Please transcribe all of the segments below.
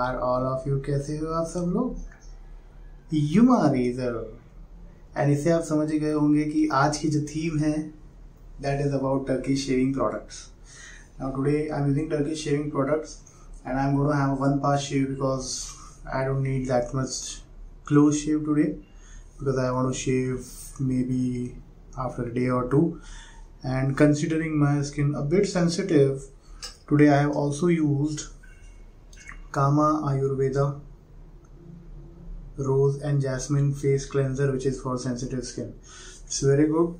नमस्कार all of you, कैसे हो आप सब लोग। यूमा रेजर एंड इसे आप समझ गए होंगे कि आज की जो थीम है that is about Turkish shaving products. Now today I am using Turkish shaving products and I am going to have one pass shave because I don't need that much close shave today because I want to shave maybe after day or two and considering my skin a bit sensitive today I have also used Kama Ayurveda Rose and Jasmine face cleanser which is for sensitive skin. It's very good.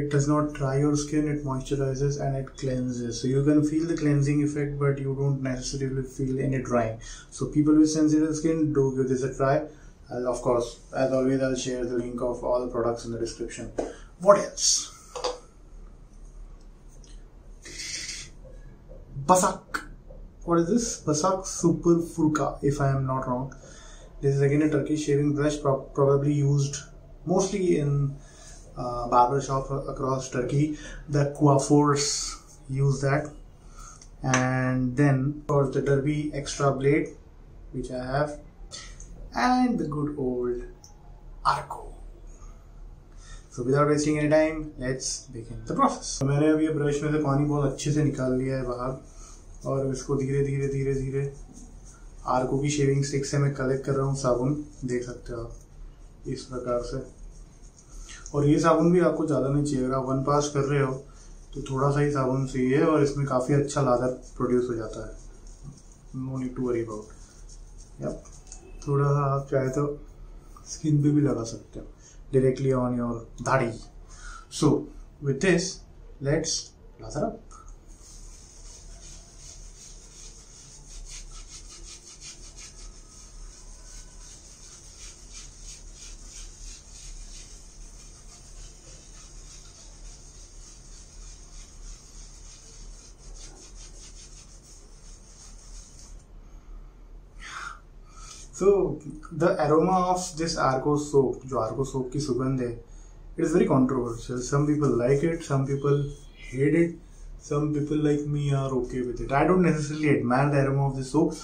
It does not dry your skin, it moisturizes and it cleanses. So you can feel the cleansing effect but you don't necessarily feel any drying. So people with sensitive skin, do give this a try. I'll, of course, as always, I'll share the link of all the products in the description. What else? Basak. What is this? Basak Super Furka, if I am not wrong. This is again a Turkish shaving brush, probably used mostly in barber shop across Turkey. The coiffeurs use that. And then for the Derby Extra Blade, which I have. And the good old Arko. तो without wasting any time let's begin the process. मैंने अभी ये brush में से पानी बहुत अच्छे से निकाल लिया है बाहर और इसको धीरे धीरे धीरे धीरे आर्को की शेविंग स्टिक से मैं कलेक्ट कर रहा हूँ। साबुन देख सकते हो आप इस प्रकार से, और ये साबुन भी आपको ज़्यादा नहीं चाहिए। अगर आप वन पास कर रहे हो तो थोड़ा सा ही साबुन चाहिए और इसमें काफ़ी अच्छा लादर प्रोड्यूस हो जाता है। No need to worry about. या थोड़ा सा आप चाहे तो स्किन पे भी लगा सकते हो directly on your daadi. So with this, let's lather up. So the aroma of this Arko soap, जो Arko soap की सुगंध है, it is very controversial. Some people like it, some people hate it, some people like me are okay with it. I don't necessarily admire the aroma of this soap.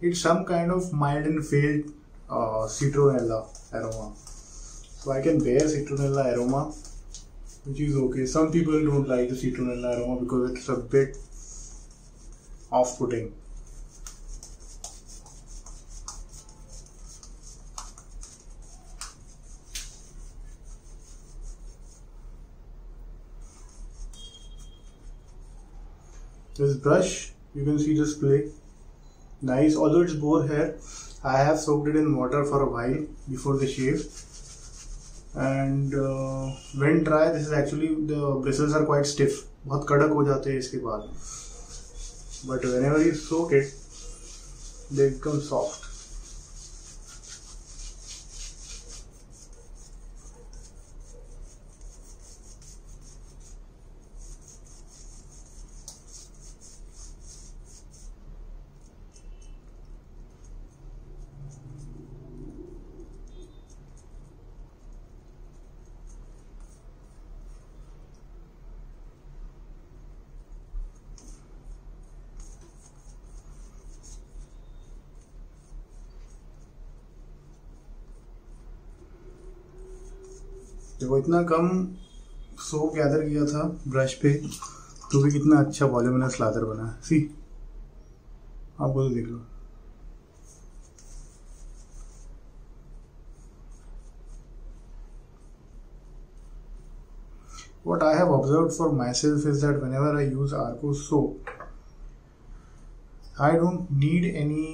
It's some kind of mild and failed citronella aroma. So I can bear citronella aroma, which is okay. Some people don't like the citronella aroma because it's a bit off-putting. This brush, you can see this play, nice. Although it's boar hair, I have soaked it in water for a while before the shave, and when dry, this is actually, the bristles are quite stiff. बहुत कड़क हो जाते हैं इसके बाद. But whenever you soak it, they become soft. देखो इतना कम soap gather किया था ब्रश पे तो भी कितना अच्छा वॉल्यूमिनस लादर बना है। सी आपको तो देख लो, what I have observed for myself is that whenever I use Arko soap, I don't need any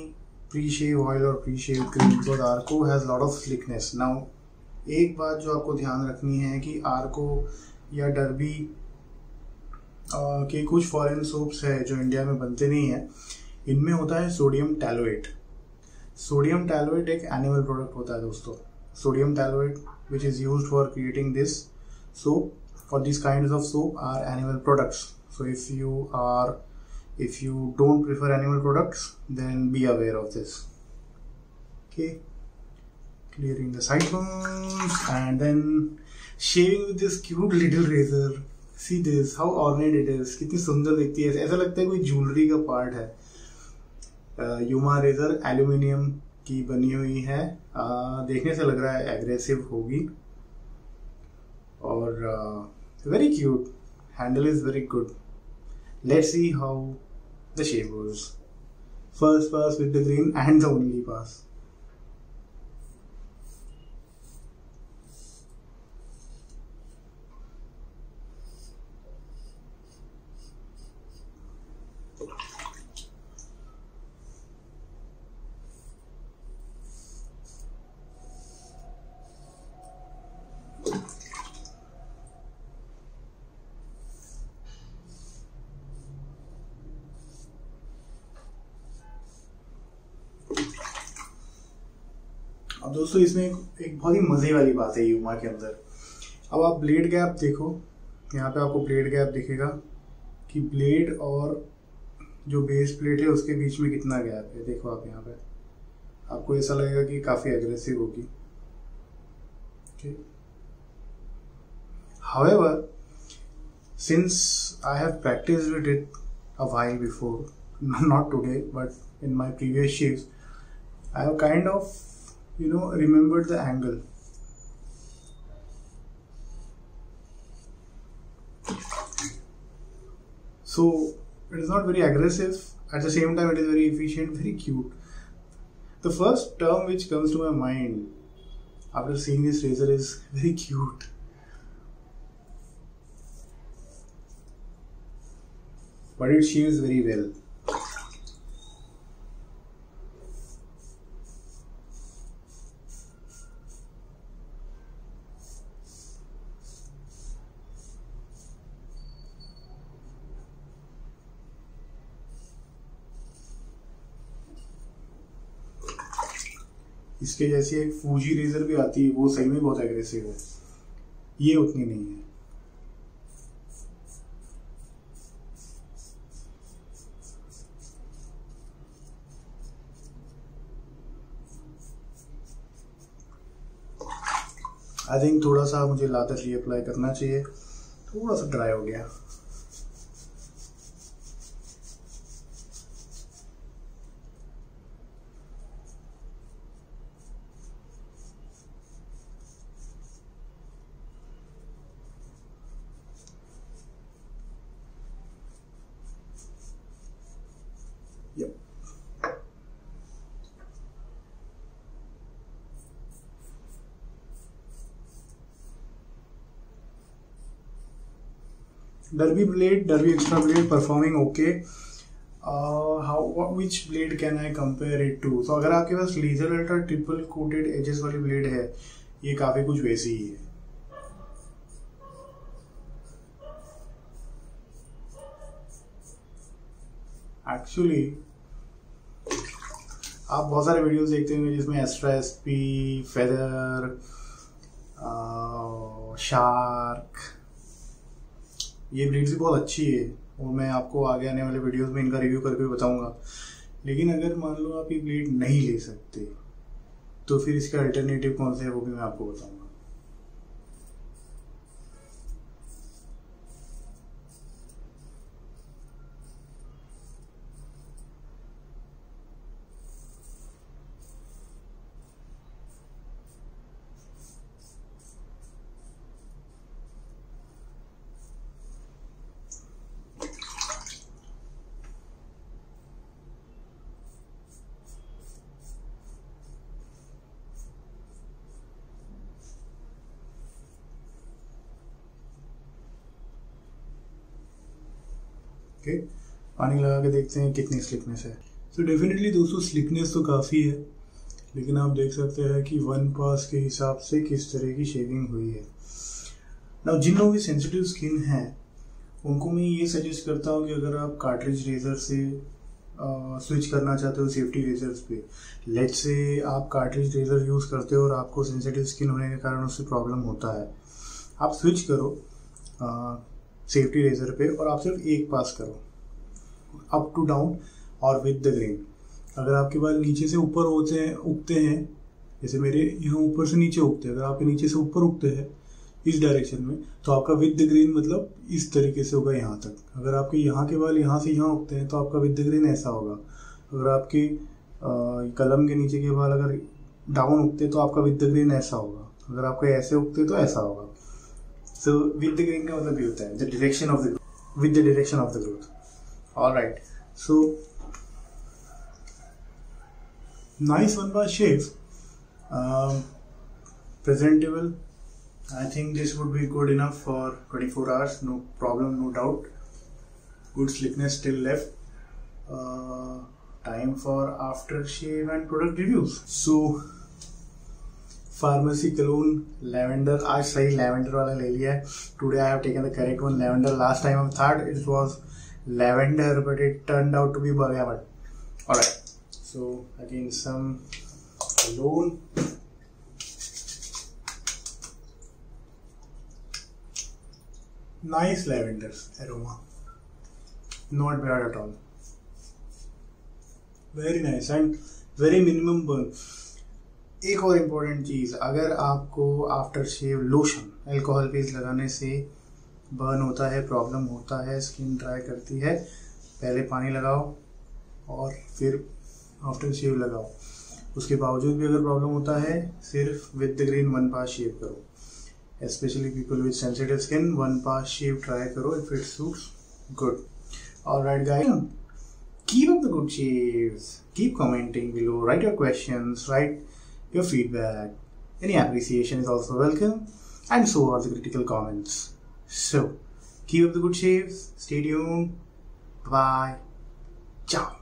pre-shave oil or pre-shave cream because Arko has lot of slickness. Now एक बात जो आपको ध्यान रखनी है कि आर्को या डर्बी के कुछ फॉरेन सोप्स है जो इंडिया में बनते नहीं हैं, इनमें होता है सोडियम टैलोएट। सोडियम टैलोएट एक एनिमल प्रोडक्ट होता है दोस्तों। Sodium tallowate which is used for creating this soap, for this kinds of soap are animal products. So if you don't prefer animal products then be aware of this. Okay, clearing the sideburns and then shaving with this cute little razor See this, how ornate it is, कितनी सुंदर दिखती है, ऐसा लगता है कोई jewellery का part है। यूमा रेजर एल्यूमिनियम की बनी हुई है, देखने से लग रहा है एग्रेसिव होगी, और very cute, handle is very good. Let's see how the shape goes. First pass with the green and the only pass. अब दोस्तों इसमें एक बहुत ही मज़े वाली बात है यूमा के अंदर। अब आप ब्लेड गैप देखो, यहाँ पे आपको ब्लेड गैप दिखेगा कि ब्लेड और जो बेस प्लेट है उसके बीच में कितना गैप है। देखो आप यहाँ पे, आपको ऐसा लगेगा कि काफ़ी एग्रेसिव होगी। However since I have practised with it a while before, not today but in my previous shapes, I have kind of remembered the angle. So it is not very aggressive, at the same time it is very efficient, very cute. The first term which comes to my mind after seeing this razor is very cute. But it shaves very well. इसके जैसी एक Fuji razor भी आती है, वो सही में बहुत एग्रेसिव है, ये उतनी नहीं है। आई थिंक थोड़ा सा मुझे लादर री अप्लाई करना चाहिए, थोड़ा सा ड्राई हो गया। Derby Extra Blade performing okay. Which blade can I compare it to? So अगर आपके पास laser ultra triple coated edges वाली ब्लेड है, ये काफी कुछ वैसी ही है। एक्चुअली आप बहुत सारे वीडियोस देखते होंगे जिसमें एस्ट्रा एसपी, फेदर, शार्क, ये ब्लेड्स भी बहुत अच्छी है और मैं आपको आगे आने वाले वीडियोस में इनका रिव्यू करके बताऊंगा। लेकिन अगर मान लो आप ये ब्लेड नहीं ले सकते तो फिर इसका अल्टरनेटिव कौन सा है वो भी मैं आपको बताऊंगा। पानी लगा के देखते हैं कितनी स्लिकनेस है। सो डेफिनेटली दोस्तों स्लिकनेस तो काफ़ी है, लेकिन आप देख सकते हैं कि वन पास के हिसाब से किस तरह की शेविंग हुई है। नाउ जिन लोगों की सेंसिटिव स्किन है उनको मैं ये सजेस्ट करता हूँ कि अगर आप कार्ट्रिज रेजर से स्विच करना चाहते हो सेफ्टी रेजर्स पे, लेट्स से आप कार्ट्रिज रेजर यूज़ करते हो और आपको सेंसिटिव स्किन होने के कारण उससे प्रॉब्लम होता है, आप स्विच करो सेफ्टी रेजर पे और आप सिर्फ एक पास करो अप टू डाउन और विद द ग्रेन। अगर आपके बाल नीचे से ऊपर उगते हैं, जैसे मेरे यहाँ ऊपर से नीचे उगते हैं, अगर आपके नीचे से ऊपर उगते हैं इस डायरेक्शन में, तो आपका विद द ग्रेन मतलब इस तरीके से होगा यहाँ तक। अगर आपके यहाँ के बाल यहाँ से यहाँ उगते हैं तो आपका विद द ग्रेन ऐसा होगा। अगर आपके कलम के नीचे के बाल अगर डाउन उगते हैं तो आपका विद द ग्रेन ऐसा होगा। अगर आपका ऐसे उगते हैं तो ऐसा होगा। सो विद द ग्रेन का मतलब ये होता है the direction of the growth, with the direction of the growth. All right, so nice one bar shape, presentable. I think this would be good enough for 24 hours, no problem, no doubt. Good slickness still left. Time for after shave and product reviews. So pharmacy cologne lavender, aaj sahi lavender wala le liya hai. Today I have taken the correct one, lavender. Last time I thought it was lavender but it turned out to be bergamot. All right. So again some cologne. Nice lavender aroma, not bad at all. Very nice and very minimum burn. एक और important चीज़, अगर आपको after shave lotion alcohol base लगाने से burn होता है, problem होता है, स्किन ड्राई करती है, पहले पानी लगाओ और फिर आफ्टर शेव लगाओ। उसके बावजूद भी अगर प्रॉब्लम होता है, सिर्फ विद द ग्रेन 1 बार शेव करो। Specially people with sensitive skin 1 बार शेव ट्राई करो, if it suits good. Alright guys, keep up the good shaves, keep commenting below, write your questions, write your feedback, any appreciation is also welcome and so are the critical comments. So keep up the good shaves, stay tuned, bye, चाओ।